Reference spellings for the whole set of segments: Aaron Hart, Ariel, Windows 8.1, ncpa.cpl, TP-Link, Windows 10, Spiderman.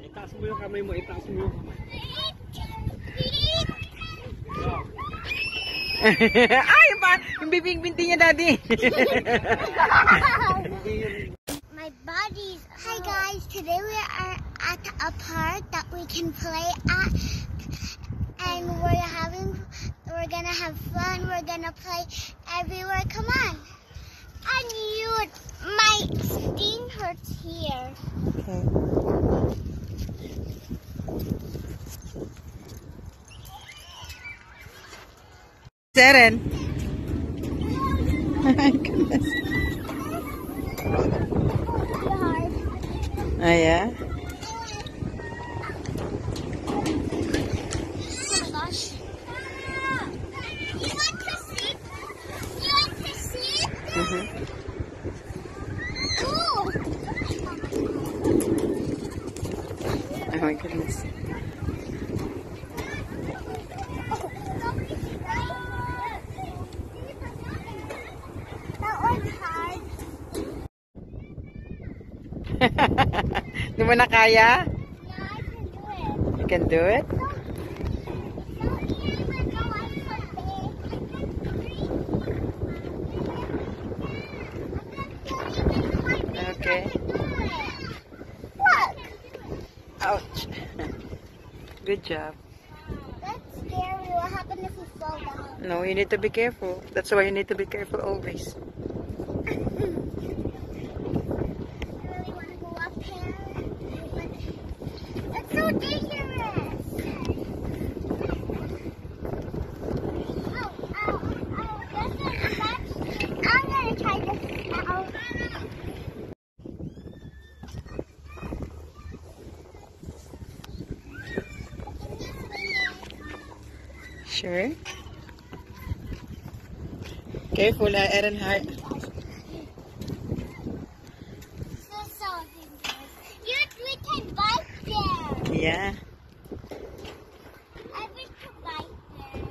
Itaas mo yung kamay mo, itaas mo yung kamay. Ay, yung bibig-binti niya, Daddy. My body's... Hi guys, today we are at a park that we can play at. And we're gonna have fun, we're gonna play everywhere. Come on. I knew my sting hurts here. Okay. Seren. My goodness. Oh yeah? Oh my gosh. You want to sleep? You want to sleep? Oh my goodness. Di mo na kaya? Yeah, I can do it. You can do it? Okay. Look! Ouch. Good job. That's scary. What happened if you fall down? No, you need to be careful. That's why you need to be careful always. Sure. Careful, Aaron Hart. We can bike there. Yeah. I wish to bike there.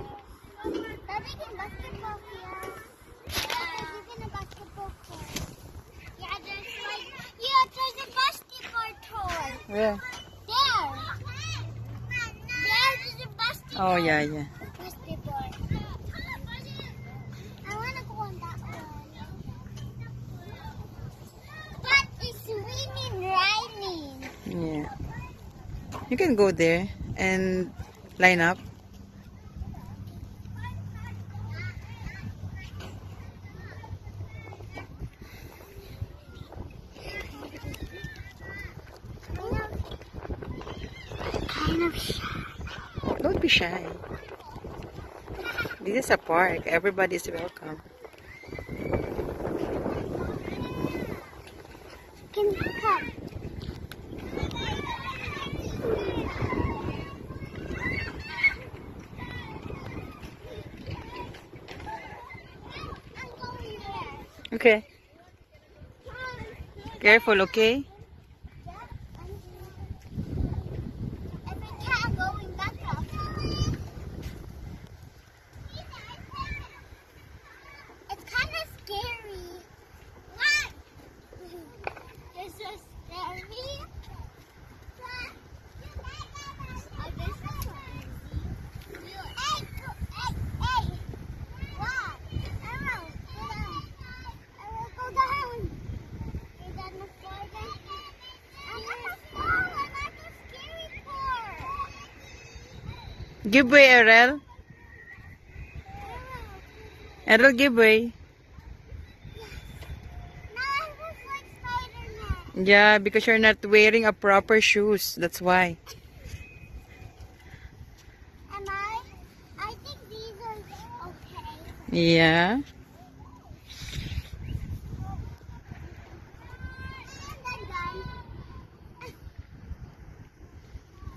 Daddy, can basketball here? Yeah, you can a basketball court. Yeah, there's a basketball court. Yeah. There. There's a basketball. Oh yeah, yeah. Yeah, you can go there and line up. Don't be shy. This is a park. Everybody's welcome. Can you come? Okay. Careful, okay? Give way, Ariel. Ariel, give way. Now I look like Spiderman. Yeah, because you're not wearing a proper shoes. That's why. Am I? I think these are okay. Yeah.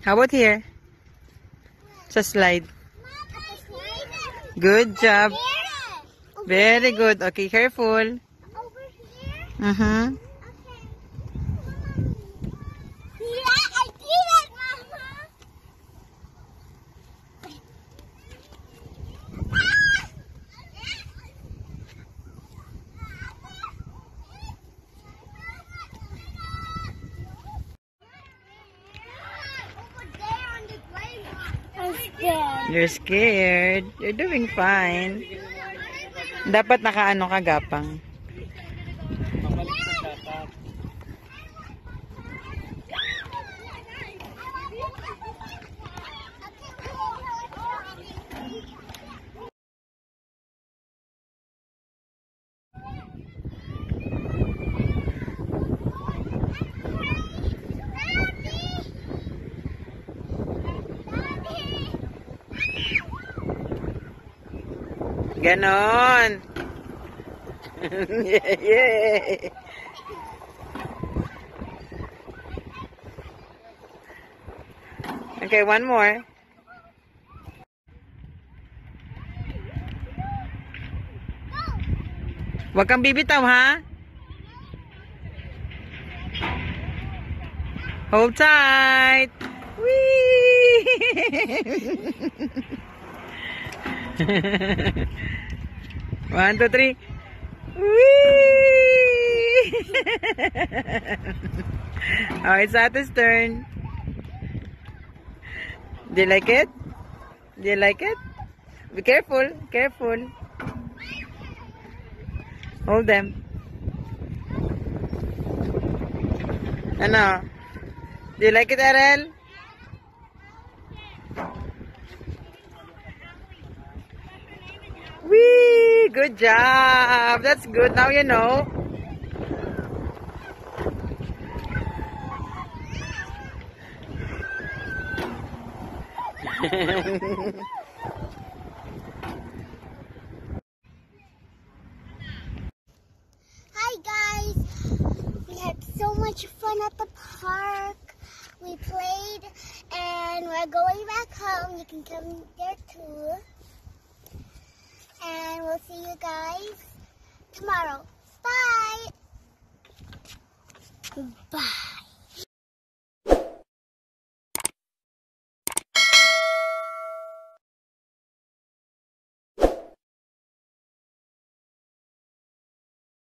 How about here? Sa slide. Good job. Very good. Okay, careful. Over here? Uh-huh. Okay. Yeah, I did it, Mama. scared. You're scared. You're doing fine. Dapat nakaano ka, gapang. Ganon. Yeah, yeah. Okay, one more. Wag kang bibitaw, ha? Hold tight. Wee! 1, 2, 3. Wee! Oh, it's Ata's turn. Do you like it? Do you like it? Be careful, careful. Hold them. Ano? Do you like it, Ariel? Wee! Good job! That's good. Now you know. Hi guys! We had so much fun at the park. We played and we're going back home. You can come there too. And we'll see you guys tomorrow. Bye! Bye!